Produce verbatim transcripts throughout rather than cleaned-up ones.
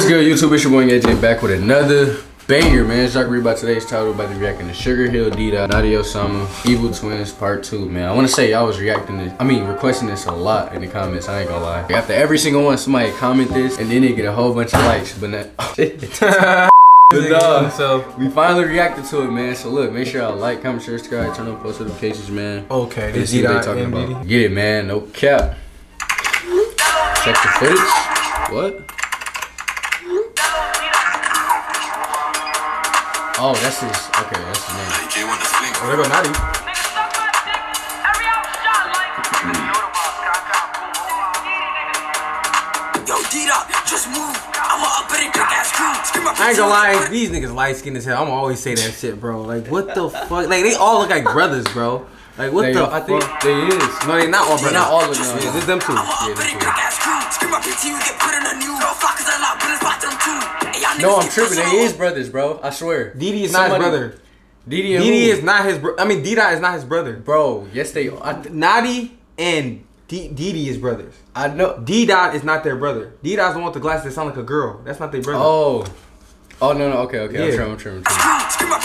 Good YouTube, it's your boy A J back with another banger, man. It's Jackery about today's title. We're about to react to Sugar Hill D-Dot, Nadia Osama, Evil Twins Part Two. Man, I want to say y'all was reacting to, I mean, requesting this a lot in the comments. I ain't gonna lie. After every single one, somebody comment this, and then they get a whole bunch of likes. But not. Oh, shit. Good dog. So we finally reacted to it, man. So look, make sure y'all like, comment, share, subscribe, turn on post notifications, man. Okay, this is what they talking about. Get it, man. No cap. Check the footage. What? Oh, that's his, okay, that's his name. Oh, there go Notti. I ain't gonna lie, these niggas light skinned as hell. I'ma always say that shit, bro. Like, what the fuck? Like, they all look like brothers, bro. Like, what they, the I think fuck? They is. No, they not all brothers. They're not all of them. It's them two. Yeah, them two. No, I'm tripping. They is brothers, bro. I swear. Dee Dee is Somebody, not his brother. Dee Dee, Dee, Dee is not his brother. I mean, D-Dot is not his brother. Bro, yes they are. Notti and Dee Dee is brothers. I know. D-Dot is not their brother. D-Dot's the one with the glasses that sound like a girl. That's not their brother. Oh. Oh, no, no. Okay, okay. Yeah. I'm tripping. I'm tripping. But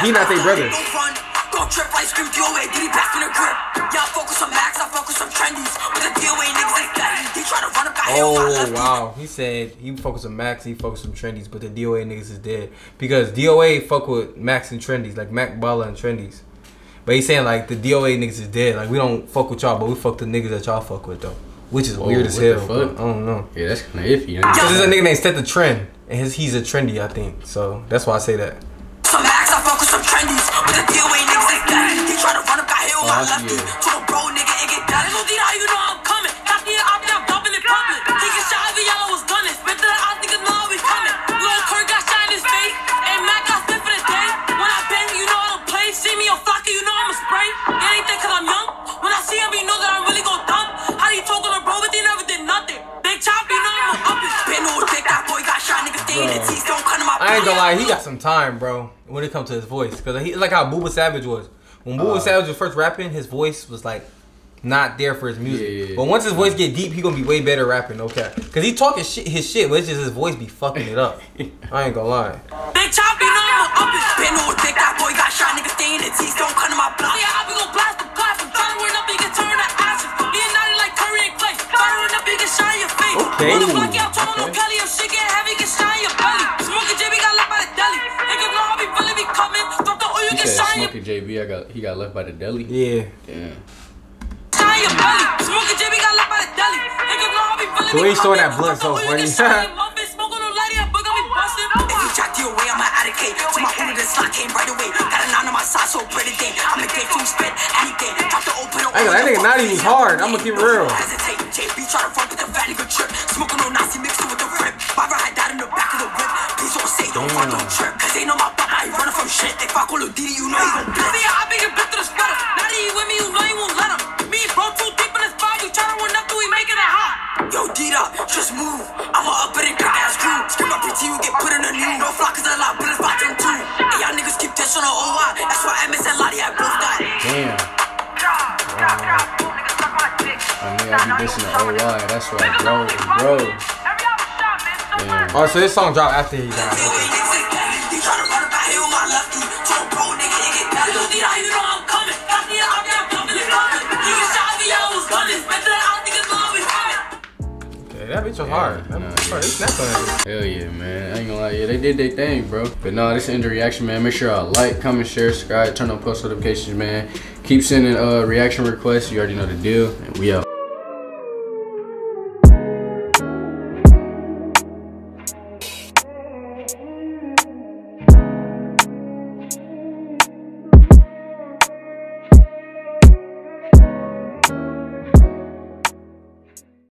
he not their brother. Don't trip, I scream D O A, Dee Dee pass in the grip. Y'all focus on Max, I focus on trendies. With the D O A niggas ain't steady. They try to run up, I oh, wow. He said he focused on Max, he focused on trendies, but the D O A niggas is dead. Because D O A fuck with Max and trendies, like Mac Bala and trendies. But he's saying like the D O A niggas is dead. Like we don't fuck with y'all, but we fuck the niggas that y'all fuck with though. Which is oh, weird as hell. I don't know. Yeah, that's kinda iffy. Huh? So there's a nigga named Set the Trend. And his, he's a trendy, I think. So that's why I say that. Some Max, I focus on trendies, but the D O A niggas. Try to run up that hill, I left you. To the bro, nigga, it get down. No D-Dot, you know I'm coming. Half the year out there, I'm dumping the public. Taking shot, every yellow was gunning. Spit that I think it's not always coming. Lil' Kirk got shot in his face. And Mac got spit for the day. When I bang, you know I don't play. See me on Flocky, you know I'm a spray. It ain't that cause I'm young. When I see him, you know that I'm really gon' dump. How do you talk on a bro, but they never did nothing. Big chop, you know I'm a uppin'. Been old dick, that boy got shot, nigga, stay in the teeth. Don't cut him up. I ain't gonna lie, he got some time, bro. When it comes to his voice. Cause he, like how Booba Savage was. When Booba uh, Savage was first rapping, his voice was like not there for his music. Yeah, yeah, yeah. But once his voice get deep, he gonna be way better rapping, okay? Cause he talking shit, his shit, but it's just his voice be fucking it up. I ain't gonna lie. Big chop, you know I'm up and spin all dick. That boy got shot, nigga, stay in the teeth. Don't cut him my block. Yeah, I be gon' blast the blast. I'm trying to run up, he can turn that ass. He and Notti like Curry and Clay. Try to run up, he can shot in your face. Okay. When the block out, turn on no gully. If shit get heavy, he can shot in your belly. Smoking J B got left by the deli. Nigga, know I be really be coming. Drop the oil, you can shot in your J B, I got he got left by the deli. Yeah. Damn. So he's throwing that blood so funny. That nigga not even hard. I'm gonna keep it real. Damn. Just move. I'ma up it and crack ass crew. Scream up pretty, you get put in a new. No flock is a lot, but it's by them too. And y'all niggas keep this on the O I. That's why Emmett and Lottie had both died. Damn. Wow. I mean, I be dissing the O I. That's right, bro. Bro. Damn. Alright, so this song dropped after he died. That bitch was hard. That nah, bitch was yeah. hard. Hell yeah, man. I ain't gonna lie. Yeah, they did their thing, bro. But nah, this is end of reaction, man. Make sure y'all like, comment, share, subscribe, turn on post notifications, man. Keep sending uh, reaction requests. You already know the deal. And we out.